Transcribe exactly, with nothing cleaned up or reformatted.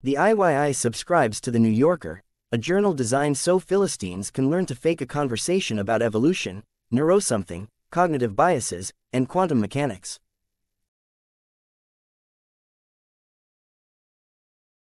The I Y I subscribes to The New Yorker, a journal designed so Philistines can learn to fake a conversation about evolution, neurosomething, cognitive biases, and quantum mechanics.